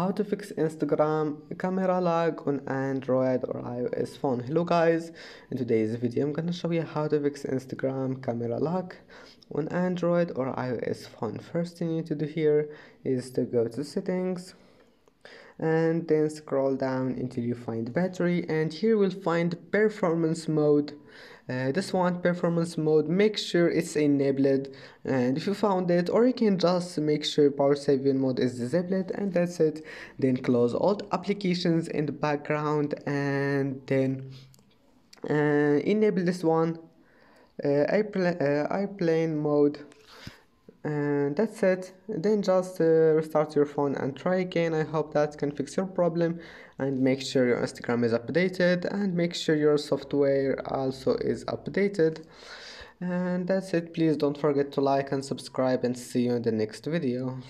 How to fix Instagram camera lag on Android or iOS phone. Hello guys, in today's video I'm gonna show you how to fix Instagram camera lag on Android or iOS phone. First thing you need to do here is to go to settings and then scroll down until you find battery, and here we'll find performance mode. This one, performance mode, make sure it's enabled, and if you found it, or you can just make sure power saving mode is disabled, and that's it. Then close all the applications in the background and then enable this one, airplane mode, and that's it. Then just restart your phone and try again. I hope that can fix your problem, and make sure your Instagram is updated, and make sure your software also is updated. And that's it. Please don't forget to like and subscribe, and see you in the next video.